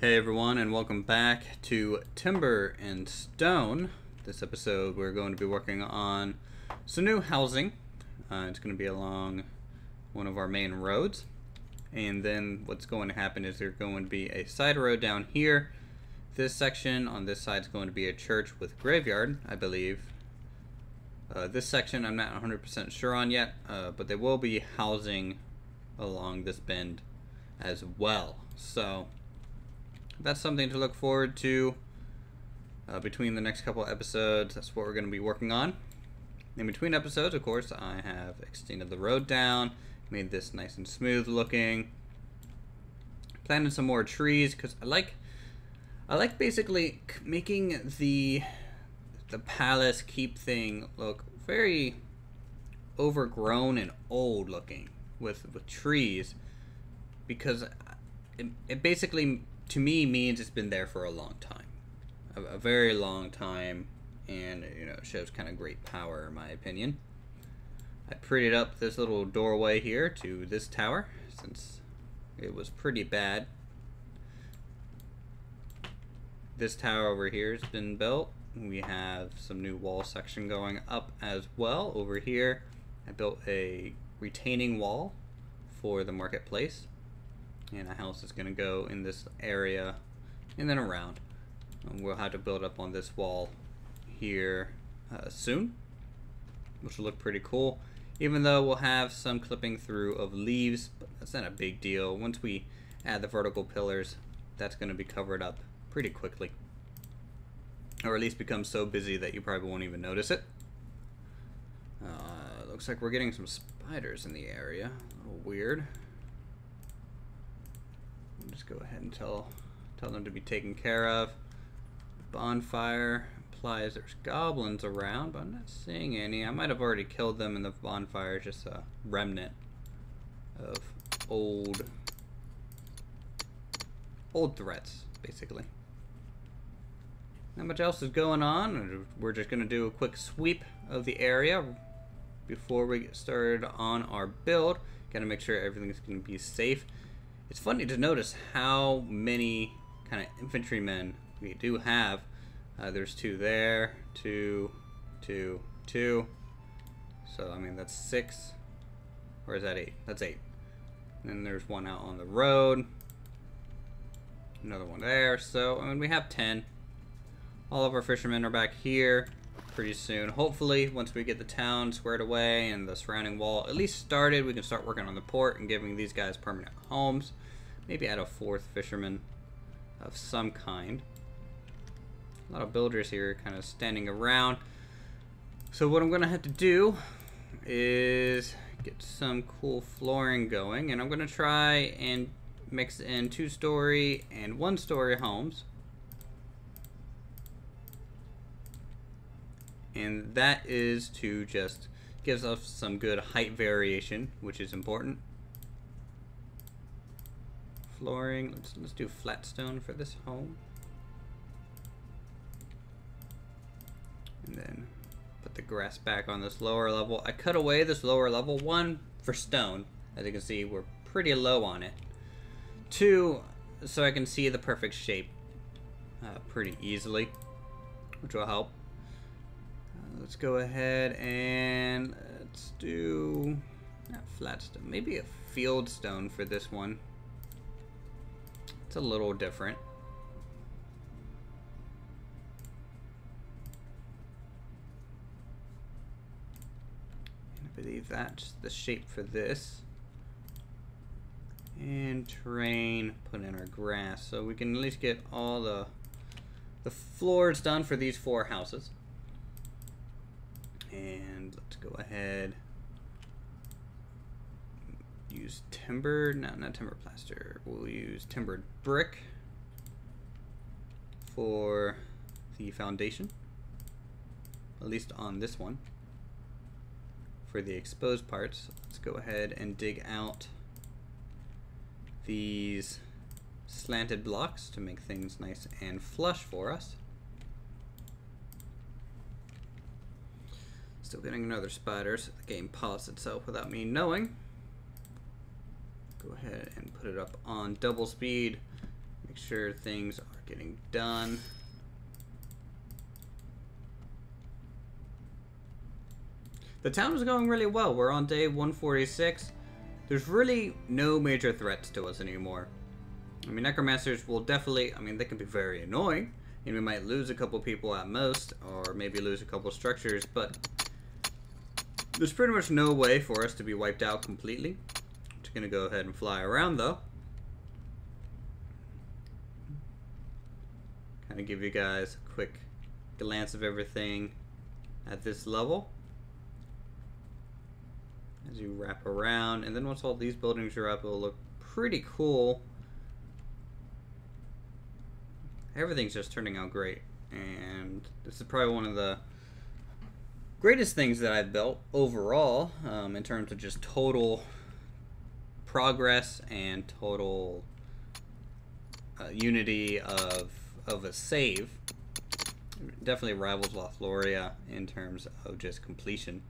Hey everyone, and welcome back to Timber and Stone. This episode we're going to be working on some new housing. It's going to be along one of our main roads, and then what's going to happen is there's going to be a side road down here. This section on this side is going to be a church with graveyard, I believe. This section I'm not 100% sure on yet, but they will be housing along this bend as well. So that's something to look forward to between the next couple episodes. That's what we're going to be working on. In between episodes, of course, I have extended the road down, made this nice and smooth looking, planted some more trees because I like basically making the palace keep thing look very overgrown and old looking with trees, because it basically, to me, means it's been there for a long time, a very long time, and you know, it shows kind of great power in my opinion. I prettied up this little doorway here to this tower since it was pretty bad. This tower over here has been built. We have some new wall section going up as well. Over here I built a retaining wall for the marketplace, and a house is going to go in this area and then around. And we'll have to build up on this wall here soon, which will look pretty cool, even though we'll have some clipping through of leaves, but that's not a big deal. Once we add the vertical pillars, that's going to be covered up pretty quickly, or at least become so busy that you probably won't even notice it. Looks like we're getting some spiders in the area, a little weird. Just go ahead and tell them to be taken care of. Bonfire implies there's goblins around, but I'm not seeing any. I might have already killed them, and the bonfire is just a remnant of old threats, basically. Not much else is going on. We're just going to do a quick sweep of the area before we get started on our build. Got to make sure everything's going to be safe. It's funny to notice how many kind of infantrymen we do have. There's two there, two. So, I mean, that's six. Or is that eight? That's eight. And then there's one out on the road. Another one there. So, I mean, we have 10. All of our fishermen are back here pretty soon. Hopefully, once we get the town squared away and the surrounding wall at least started, we can start working on the port and giving these guys permanent homes. Maybe add a fourth fisherman of some kind. A lot of builders here kind of standing around. So what I'm going to have to do is get some cool flooring going, and I'm going to try and mix in two-story and one-story homes. And that is to just gives us some good height variation, which is important. Flooring, let's do flat stone for this home. And then put the grass back on this lower level. I cut away this lower level, one, for stone. As you can see, we're pretty low on it. Two, so I can see the perfect shape pretty easily, which will help. Let's go ahead and let's do not flat stone, maybe a field stone for this one. It's a little different. And I believe that's the shape for this. And terrain, put in our grass so we can at least get all the floors done for these four houses. And let's go ahead, use timber, no, not timber plaster, we'll use timbered brick for the foundation, at least on this one. For the exposed parts, let's go ahead and dig out these slanted blocks to make things nice and flush for us. Still getting another spider, so the game paused itself without me knowing. Go ahead and put it up on double speed. Make sure things are getting done. The town is going really well. We're on day 146. There's really no major threats to us anymore. I mean, necromancers will definitely, I mean, they can be very annoying, and we might lose a couple people at most, or maybe lose a couple structures, but there's pretty much no way for us to be wiped out completely. I'm just gonna go ahead and fly around though. Kind of give you guys a quick glance of everything at this level as you wrap around, and then once all these buildings are up, it'll look pretty cool. Everything's just turning out great, and this is probably one of the greatest things that I've built overall, in terms of just total progress and total unity of a save. It definitely rivals Lothloria in terms of just completion.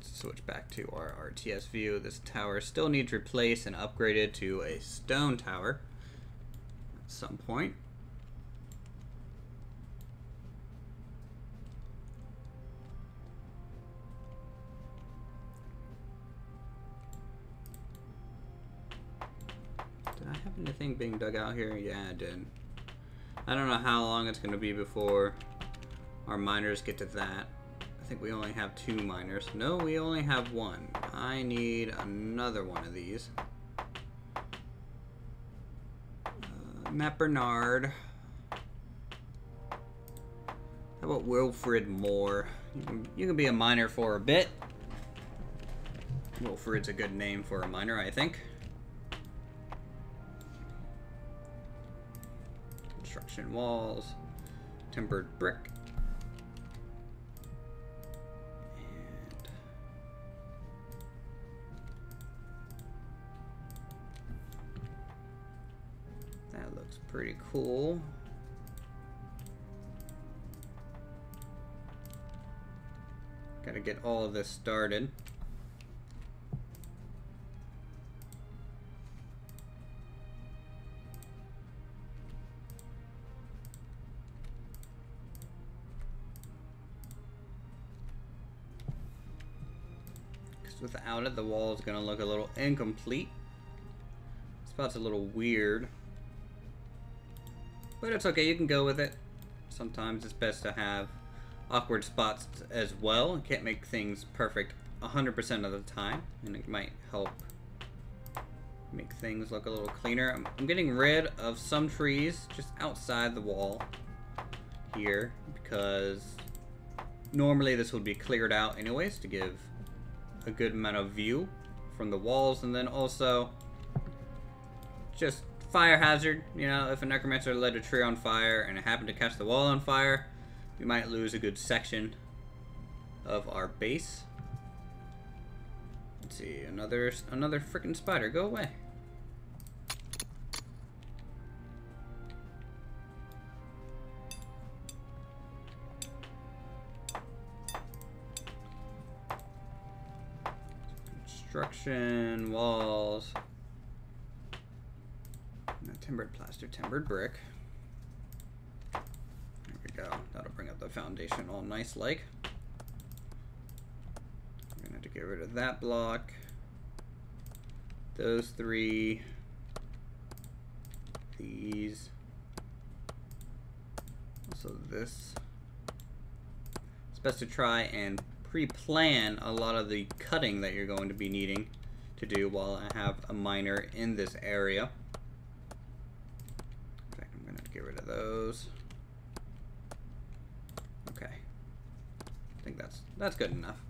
Switch back to our RTS view. This tower still needs replaced and upgraded to a stone tower at some point. Did I have anything being dug out here? Yeah, I did. I don't know how long it's going to be before our miners get to that. I think we only have 2 miners. No, we only have 1. I need another one of these. Matt Bernard. How about Wilfred Moore? You can be a miner for a bit. Wilfred's a good name for a miner, I think. Construction walls. Timbered brick. Pretty cool. Gotta get all of this started. Because without it, the wall is gonna look a little incomplete. This spot's a little weird. But it's okay, you can go with it. Sometimes it's best to have awkward spots as well. You can't make things perfect 100% of the time, and it might help make things look a little cleaner. I'm getting rid of some trees just outside the wall here, because normally this would be cleared out anyways to give a good amount of view from the walls, and then also just fire hazard. You know, if a necromancer lit a tree on fire and it happened to catch the wall on fire, we might lose a good section of our base. Let's see, another freaking spider. Go away. Construction walls. Timbered plaster, timbered brick. There we go. That'll bring up the foundation all nice like. We're gonna have to get rid of that block. Those 3. These. Also this. It's best to try and pre-plan a lot of the cutting that you're going to be needing to do while I have a miner in this area. Those. Okay, I think that's good enough.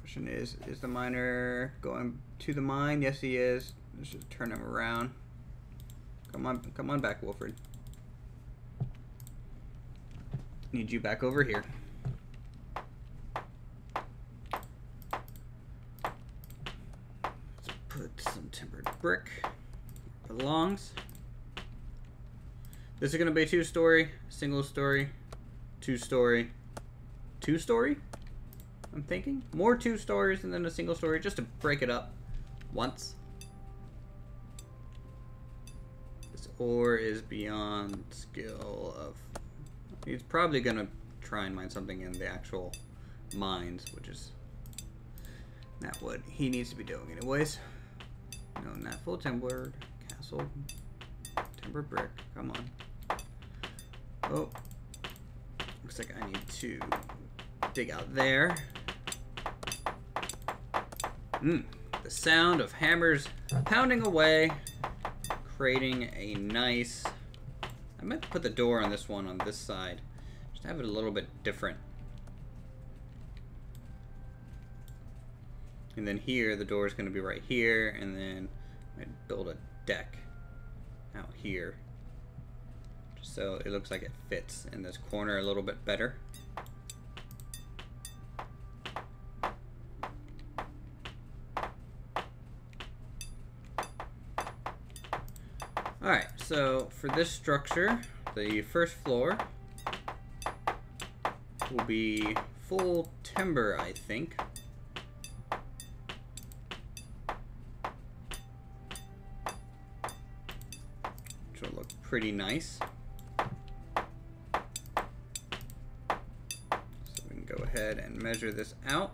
Question is the miner going to the mine? Yes, he is. Let's just turn him around. Come on back, Wilfred. Need you back over here. Let's put some timbered brick where it belongs. This is going to be 2-story, single story, 2-story, 2-story, I'm thinking. More 2 stories and then a single story, just to break it up once. ore is beyond skill of... He's probably going to try and mine something in the actual mines, which is not what he needs to be doing anyways. No, not full timber. Castle. Timber brick. Come on. Oh. Looks like I need to dig out there. The sound of hammers pounding away, creating a nice... I meant to put the door on this one, on this side. Just have it a little bit different. And then here, the door is going to be right here, and then I'd build a deck out here. Just so it looks like it fits in this corner a little bit better. Alright, so for this structure, the first floor will be full timber, I think. Which will look pretty nice. So we can go ahead and measure this out.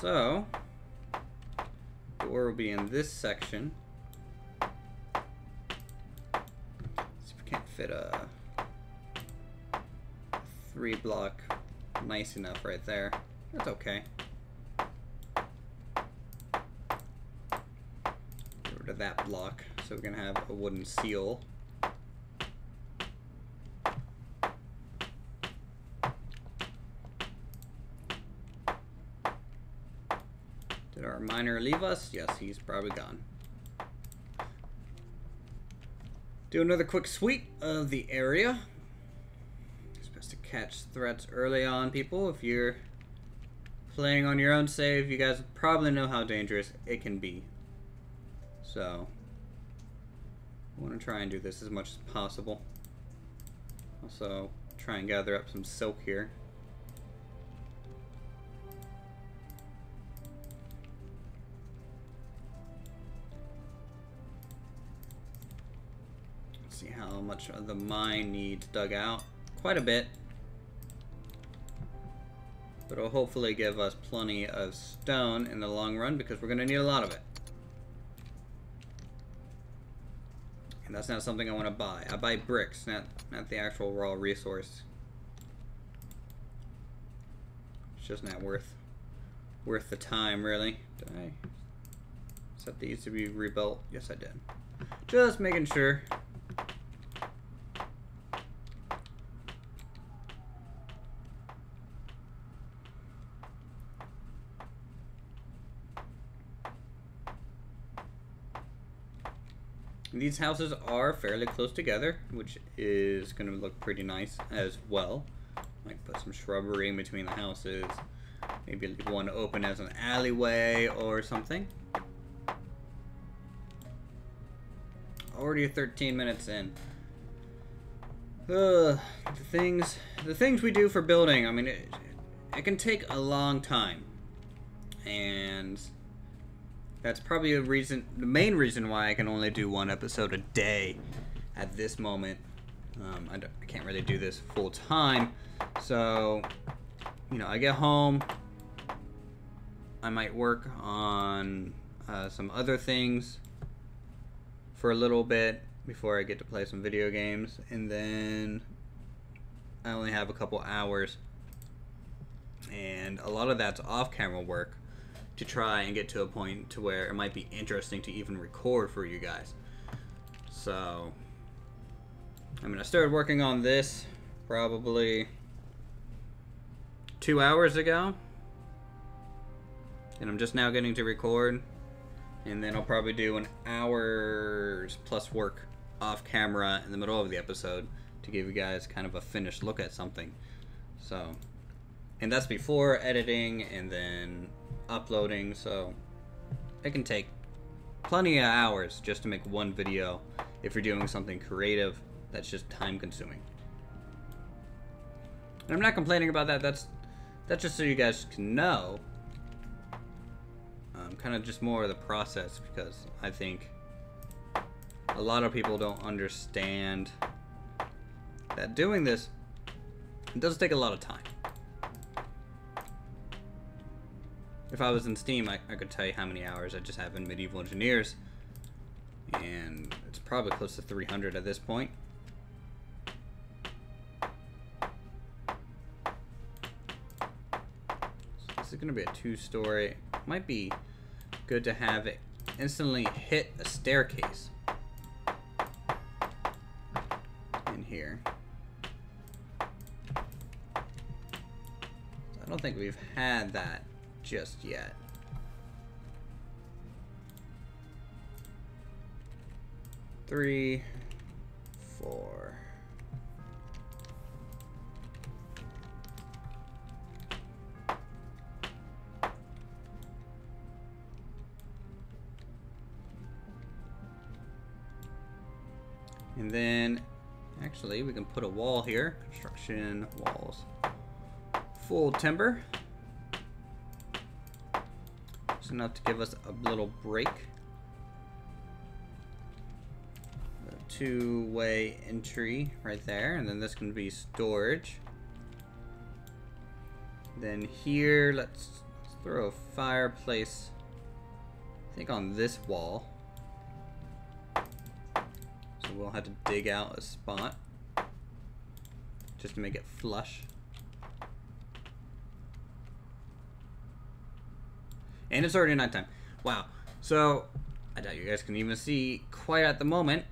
So, door will be in this section. See if we can't fit a 3-block nice enough right there. That's okay. Get rid of that block so we can have a wooden seal. Miner leave us? Yes, he's probably gone. Do another quick sweep of the area. It's best to catch threats early on, people. If you're playing on your own save, you guys probably know how dangerous it can be. So, I want to try and do this as much as possible. Also, try and gather up some silk here. How much of the mine needs dug out? Quite a bit. But it'll hopefully give us plenty of stone in the long run because we're going to need a lot of it. And that's not something I want to buy. I buy bricks, not the actual raw resource. It's just not worth the time, really. Did I set these to be rebuilt? Yes, I did. Just making sure. These houses are fairly close together, which is going to look pretty nice as well. Might put some shrubbery in between the houses. Maybe leave one open as an alleyway or something. Already 13 minutes in. The things we do for building, I mean, it can take a long time. And... that's probably the main reason why I can only do one episode a day at this moment. I can't really do this full time. So, you know, I get home. I might work on some other things for a little bit before I get to play some video games. And then I only have a couple hours. And a lot of that's off-camera work. To try and get to a point to where it might be interesting to even record for you guys. So, I mean, I started working on this probably 2 hours ago, and I'm just now getting to record, and then I'll probably do an hour's plus work off camera in the middle of the episode to give you guys kind of a finished look at something. So, and that's before editing and then uploading, so it can take plenty of hours just to make one video if you're doing something creative that's just time consuming. And I'm not complaining about that, that's just so you guys can know kind of just more of the process, because I think a lot of people don't understand that doing this, it does take a lot of time. If I was in Steam, I could tell you how many hours I just have in Medieval Engineers, and it's probably close to 300 at this point. So this is going to be a two-story. Might be good to have it instantly hit a staircase in here. I don't think we've had that just yet. Three, four. And then, actually, we can put a wall here. Construction walls. Full timber. Just enough to give us a little break. Two-way entry right there, and then this can be storage. Then here, let's throw a fireplace, I think, on this wall. So we'll have to dig out a spot just to make it flush. And it's already nighttime. Wow. So I doubt you guys can even see quite at the moment.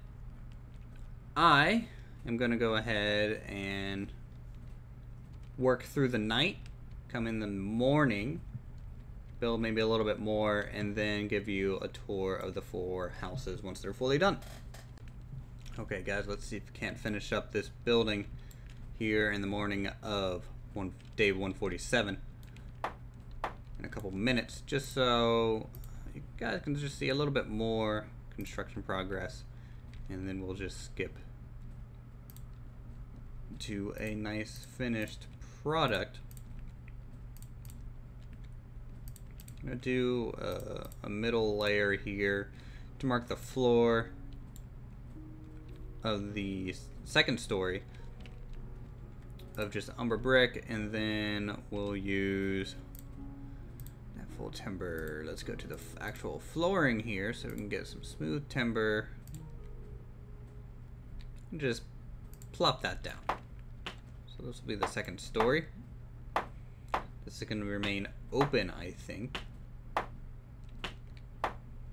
I am going to go ahead and work through the night, come in the morning, build maybe a little bit more, and then give you a tour of the four houses once they're fully done. Okay, guys, let's see if we can't finish up this building here in the morning of day 147 in a couple minutes, just so you guys can just see a little bit more construction progress. And then we'll just skip to a nice finished product. I'm going to do a middle layer here to mark the floor of the second story of just umber brick, and then we'll use that full timber. Let's go to the actual flooring here so we can get some smooth timber. Just plop that down. So this will be the second story. This is going to remain open, I think.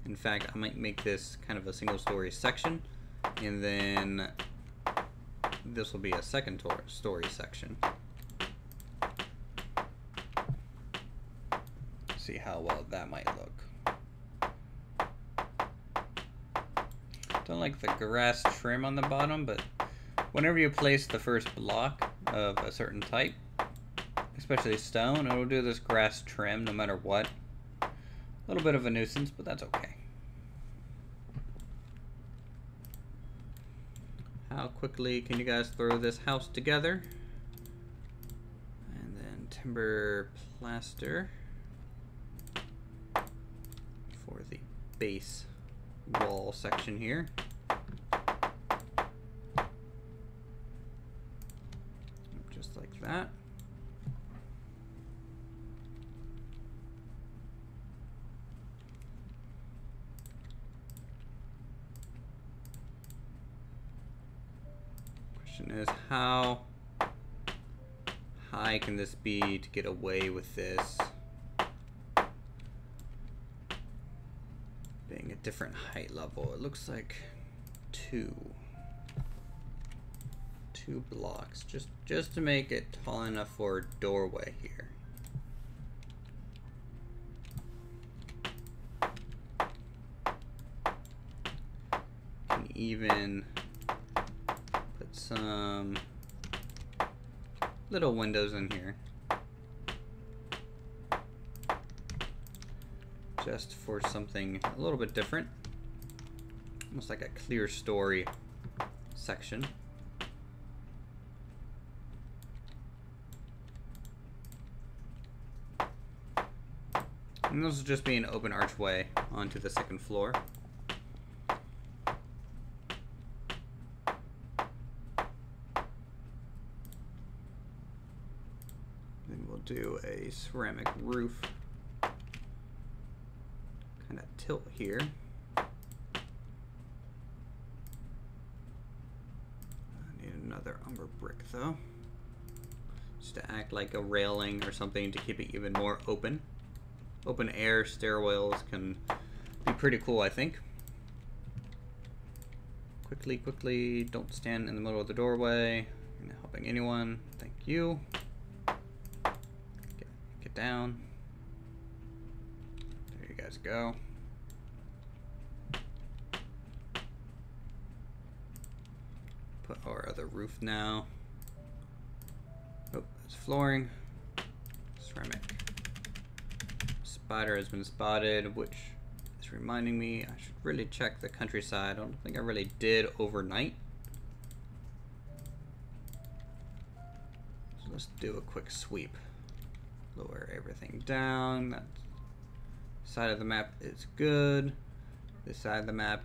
In fact, I might make this kind of a single story section, and then this will be a second story section. See how well that might look. Don't like the grass trim on the bottom, but whenever you place the first block of a certain type, especially stone, it'll do this grass trim no matter what. A little bit of a nuisance, but that's okay. How quickly can you guys throw this house together? And then timber plaster for the base wall section here. Just like that. Question is, how high can this be to get away with this being a different height level? It looks like two blocks, just to make it tall enough for a doorway here. Can even put some little windows in here, just for something a little bit different, almost like a clear story section. And this will just be an open archway onto the second floor. Then we'll do a ceramic roof. Kind of tilt here. I need another umber brick though. Just to act like a railing or something to keep it even more open. Open air stairwells can be pretty cool, I think. Quickly, quickly, don't stand in the middle of the doorway. You're not helping anyone. Thank you. Get down. There you guys go. Put our other roof now. Oh, that's flooring. Ceramic. Spider has been spotted, which is reminding me I should really check the countryside. I don't think I really did overnight. So let's do a quick sweep. Lower everything down. That side of the map is good. This side of the map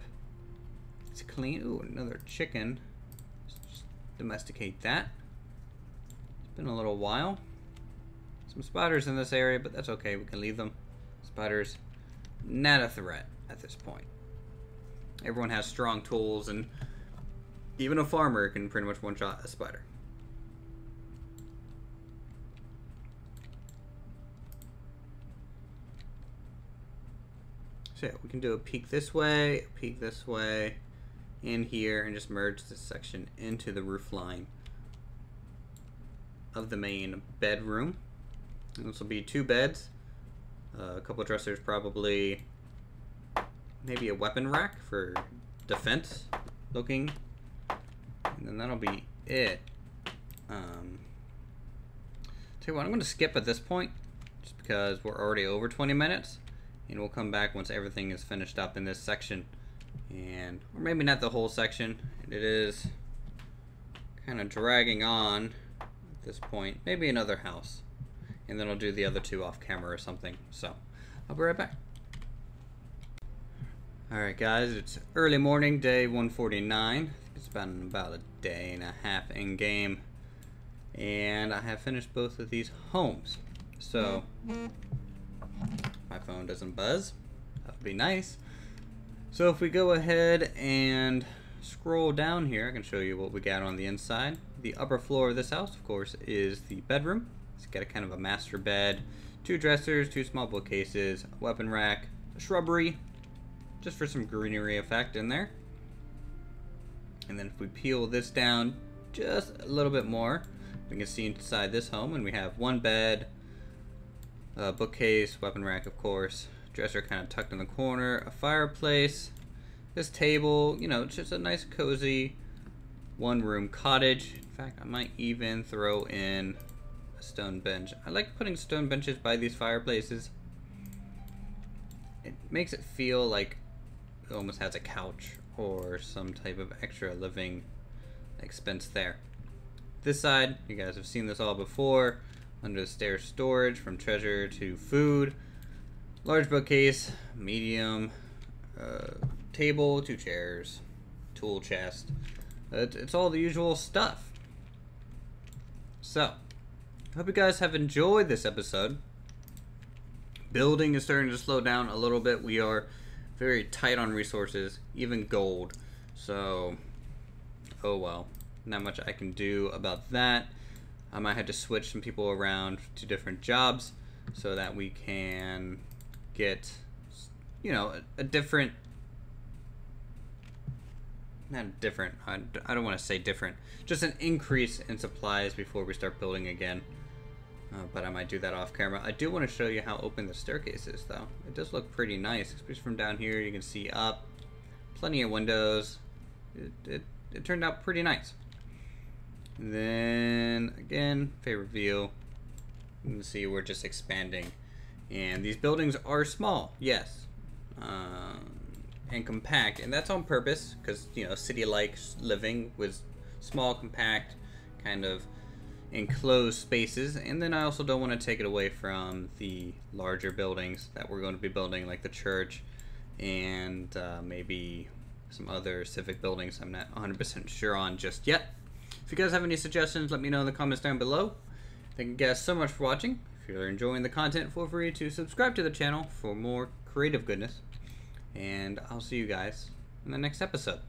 is clean. Ooh, another chicken. Let's just domesticate that. It's been a little while. Some spiders in this area, but that's okay. We can leave them. Spiders, not a threat at this point. Everyone has strong tools, and even a farmer can pretty much one-shot a spider. So yeah, we can do a peek this way, in here, and just merge this section into the roof line of the main bedroom. And this will be two beds. A couple dressers, probably maybe a weapon rack for defense looking, and then that'll be it. Tell you what, I'm going to skip at this point just because we're already over 20 minutes, and we'll come back once everything is finished up in this section, and or maybe not the whole section. It is kind of dragging on at this point. Maybe another house. And then I'll do the other two off camera or something. So I'll be right back. Alright guys, it's early morning, day 149. I think it's been about a day and a half in game. And I have finished both of these homes. So my phone doesn't buzz. That would be nice. So if we go ahead and scroll down here, I can show you what we got on the inside. The upper floor of this house, of course, is the bedroom. It's got a kind of a master bed, two dressers, two small bookcases, a weapon rack, a shrubbery, just for some greenery effect in there. And then if we peel this down just a little bit more, we can see inside this home, and we have one bed, a bookcase, weapon rack, of course, dresser kind of tucked in the corner, a fireplace, this table. You know, it's just a nice cozy one-room cottage. In fact, I might even throw in stone bench. I like putting stone benches by these fireplaces. It makes it feel like it almost has a couch or some type of extra living expense there. This side, you guys have seen this all before. Under the stairs storage, from treasure to food. Large bookcase, medium table, two chairs, tool chest. It's all the usual stuff. So I hope you guys have enjoyed this episode. Building is starting to slow down a little bit. We are very tight on resources, even gold. So, oh well. Not much I can do about that. I might have to switch some people around to different jobs so that we can get, you know, a different... Not different. I don't want to say different. Just an increase in supplies before we start building again. But I might do that off camera. I do want to show you how open the staircase is though. It does look pretty nice, especially from down here. You can see up, plenty of windows. It turned out pretty nice. And then again, favorite view. You can see we're just expanding, and these buildings are small, yes, and compact, and that's on purpose because, you know, city-like living was small, compact, kind of enclosed spaces, and then I also don't want to take it away from the larger buildings that we're going to be building, like the church and maybe some other civic buildings I'm not 100% sure on just yet. If you guys have any suggestions, let me know in the comments down below. Thank you guys so much for watching. If you're enjoying the content, feel free to subscribe to the channel for more creative goodness, and I'll see you guys in the next episode.